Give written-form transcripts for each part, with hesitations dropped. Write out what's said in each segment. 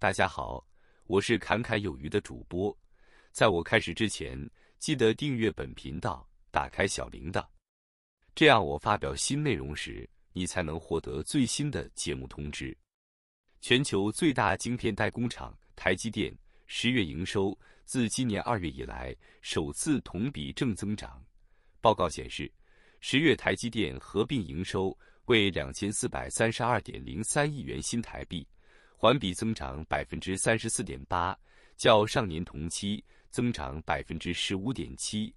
大家好，我是侃侃有余的主播。在我开始之前，记得订阅本频道，打开小铃铛，这样我发表新内容时，你才能获得最新的节目通知。全球最大晶片代工厂台积电10月营收自今年2月以来首次同比正增长。报告显示，10月台积电合并营收为 2432.03 亿元新台币，环比增长 34.8%， 较上年同期增长 15.7%，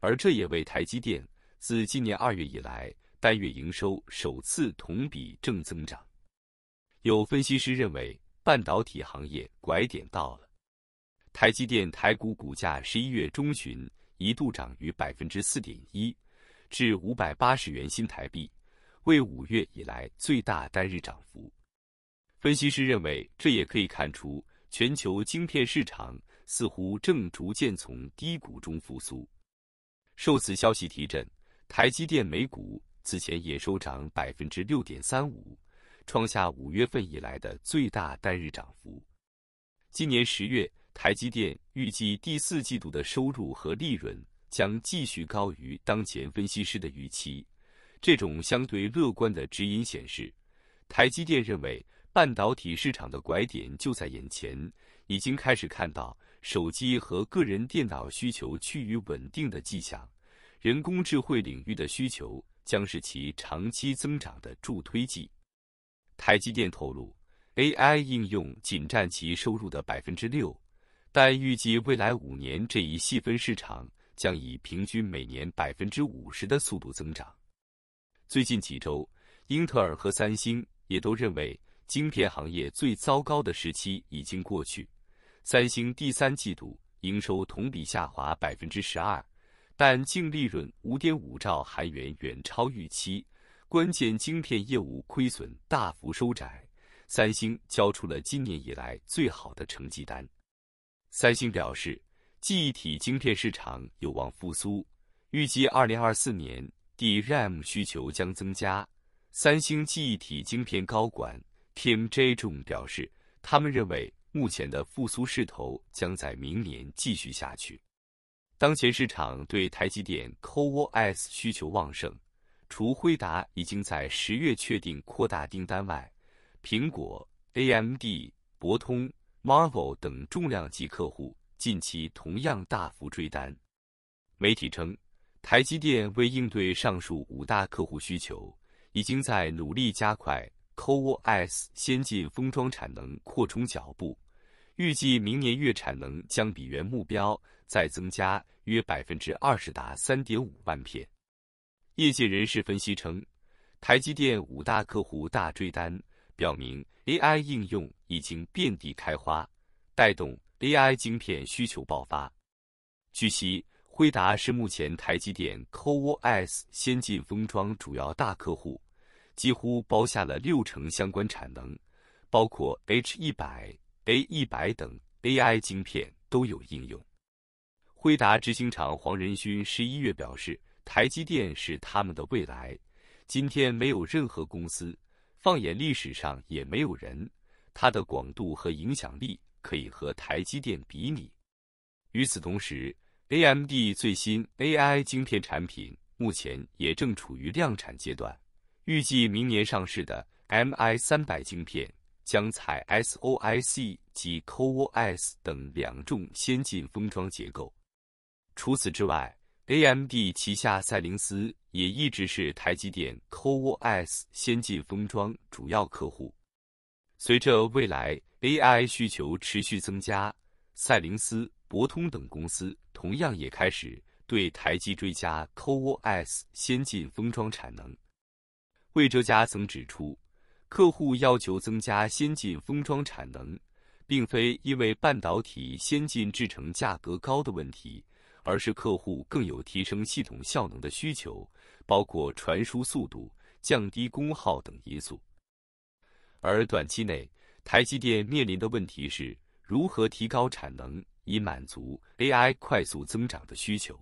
而这也为台积电自今年2月以来单月营收首次同比正增长。有分析师认为，半导体行业拐点到了。台积电台股股价11月中旬一度涨逾 4.1%， 至580元新台币，为5月以来最大单日涨幅。分析师认为，这也可以看出全球晶片市场似乎正逐渐从低谷中复苏。受此消息提振，台积电每股此前也收涨 6.35%， 创下5月份以来的最大单日涨幅。今年10月，台积电预计第四季度的收入和利润将继续高于当前分析师的预期。这种相对乐观的指引显示，台积电认为半导体市场的拐点就在眼前，已经开始看到手机和个人电脑需求趋于稳定的迹象，人工智慧领域的需求将是其长期增长的助推剂。台积电透露 AI 应用仅占其收入的 6%， 但预计未来5年这一细分市场将以平均每年 50% 的速度增长。最近几周，英特尔和三星也都认为晶片行业最糟糕的时期已经过去。三星第三季度营收同比下滑 12%， 但净利润 5.5 兆韩元远超预期，关键晶片业务亏损大幅收窄，三星交出了今年以来最好的成绩单。三星表示，记忆体晶片市场有望复苏，预计2024年 DRAM 需求将增加。三星记忆体晶片高管 Kim Jae-jung 表示，他们认为目前的复苏势头将在明年继续下去。当前市场对台积电 CoWoS 需求旺盛，除辉达已经在10月确定扩大订单外，苹果、AMD、博通、Marvel 等重量级客户近期同样大幅追单。媒体称，台积电为应对上述5大客户需求，已经在努力加快 CoWoS 先进封装产能扩充脚步，预计明年月产能将比原目标再增加约 20% 达 3.5 万片。业界人士分析称，台积电5大客户大追单，表明 AI 应用已经遍地开花，带动 AI 晶片需求爆发。据悉，辉达是目前台积电 CoWoS 先进封装主要大客户，几乎包下了60%相关产能，包括 H100、A100 等 AI 晶片都有应用。辉达执行长黄仁勋11月表示，台积电是他们的未来，今天没有任何公司，放眼历史上也没有人，它的广度和影响力可以和台积电比拟。与此同时， AMD 最新 AI 晶片产品目前也正处于量产阶段，预计明年上市的 MI300 晶片将采 SOIC 及 CoWoS 等2种先进封装结构。除此之外，AMD 旗下赛灵思也一直是台积电 CoWoS 先进封装主要客户。随着未来 AI 需求持续增加，赛灵思、博通等公司同样也开始对台积追加 CoWoS 先进封装产能。魏哲家曾指出，客户要求增加先进封装产能，并非因为半导体先进制程价格高的问题，而是客户更有提升系统效能的需求，包括传输速度、降低功耗等因素。而短期内，台积电面临的问题是如何提高产能以满足 AI 快速增长的需求。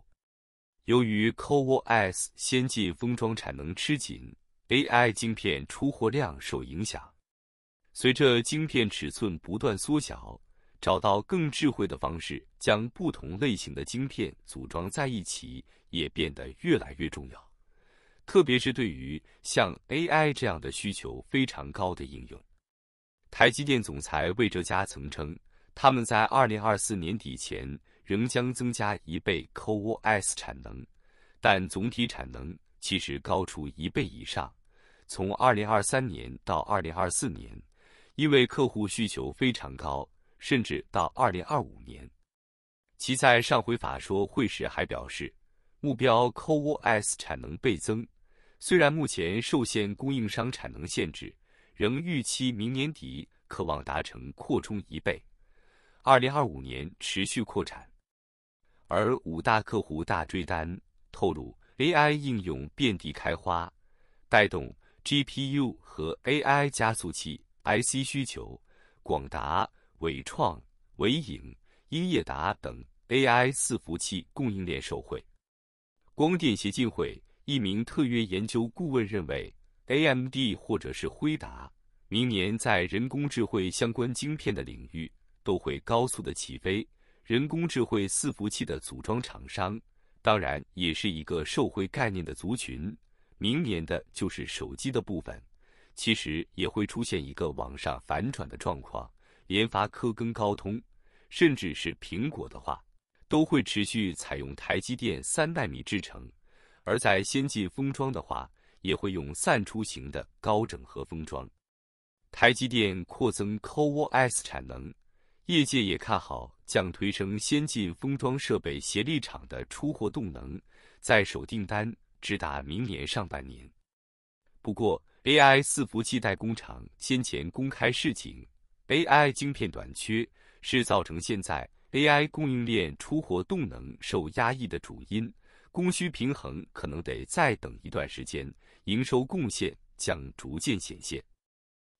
由于 CoWoS 先进封装产能吃紧， AI 晶片出货量受影响。随着晶片尺寸不断缩小，找到更智慧的方式，将不同类型的晶片组装在一起，也变得越来越重要。特别是对于像 AI 这样的需求非常高的应用。台积电总裁魏哲嘉曾称，他们在2024年底前仍将增加1倍 CoWoS 产能，但总体产能其实高出1倍以上。从2023年到2024年，因为客户需求非常高，甚至到2025年。其在上回法说会时还表示，目标 CoWoS 产能倍增，虽然目前受限供应商产能限制，仍预期明年底可望达成扩充1倍，2025年持续扩产。而五大客户大追单透露 AI 应用遍地开花，带动 GPU 和 AI 加速器 IC 需求，广达、伟创、伟影、英业达等 AI 伺服器供应链受惠。光电协进会一名特约研究顾问认为， AMD 或者是辉达明年在人工智慧相关晶片的领域都会高速的起飞，人工智慧伺服器的组装厂商当然也是一个受惠概念的族群。明年的就是手机的部分，其实也会出现一个往上反转的状况，联发科跟高通，甚至是苹果的话，都会持续采用台积电3奈米制程，而在先进封装的话，也会用散出型的高整合封装。台积电扩增 CoWoS 产能，业界也看好将推升先进封装设备协力厂的出货动能，在首订单直达明年上半年。不过 AI 伺服器代工厂先前公开示警， AI 晶片短缺是造成现在 AI 供应链出货动能受压抑的主因，供需平衡可能得再等一段时间，营收贡献将逐渐显现。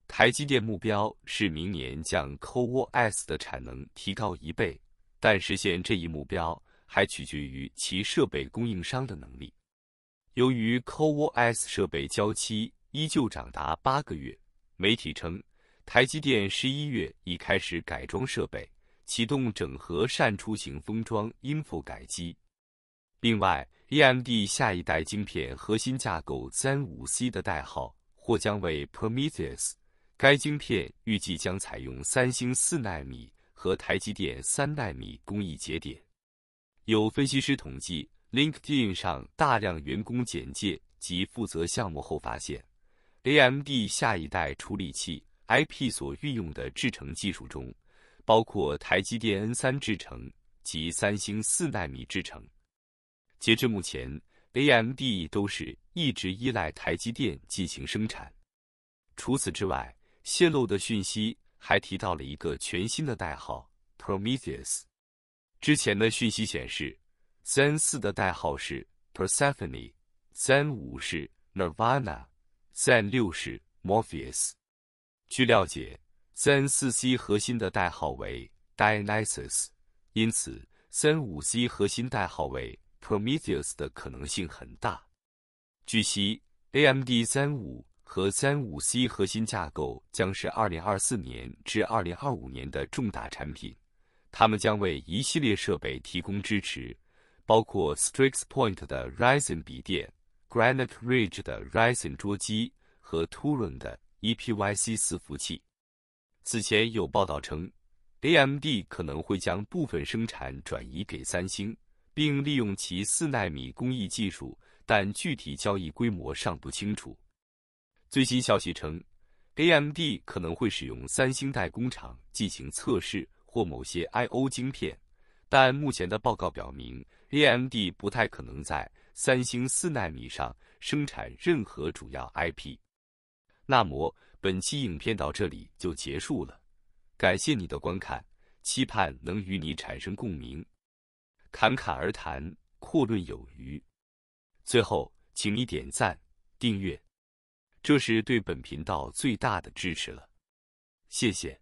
台积电目标是明年将 CoWoS 的产能提高1倍，但实现这一目标还取决于其设备供应商的能力。由于 CoWoS 设备交期依旧长达8个月，媒体称台积电11月已开始改装设备，启动整合扇出型封装 InP 改机。另外 AMD 下一代晶片核心架构 Zen 5C 的代号或将为 Prometheus， 该晶片预计将采用三星4奈米和台积电3奈米工艺节点。有分析师统计，LinkedIn 上大量员工简介及负责项目后发现， AMD 下一代处理器 InP 所运用的制程技术中，包括台积电 N3 制程及三星4奈米制程。截至目前， AMD 都是一直依赖台积电进行生产。除此之外，泄露的讯息还提到了一个全新的代号 Prometheus。之前的讯息显示，Zen 4的代号是 Persephone， Zen 5是 Nirvana， Zen 6是 Morpheus。 据了解， Zen 4C 核心的代号为 Dionysus， 因此 Zen 5C 核心代号为 Prometheus 的可能性很大。据悉， AMD Zen 5和 Zen 5C 核心架构将是2024年至2025年的重大产品，它们将为一系列设备提供支持，包括 StrixPoint 的 Ryzen 笔电、Granite Ridge 的 Ryzen 桌机和 Turin 的 EPYC 伺服器。此前有报道称， AMD 可能会将部分生产转移给三星，并利用其4奈米工艺技术，但具体交易规模尚不清楚。最新消息称， AMD 可能会使用三星代工厂进行测试或某些 I/O 晶片，但目前的报告表明， AMD 不太可能在三星4奈米上生产任何主要 IP。 那么本期影片到这里就结束了，感谢你的观看，期盼能与你产生共鸣。侃侃而谈，阔论有余。最后请你点赞订阅，这是对本频道最大的支持了，谢谢。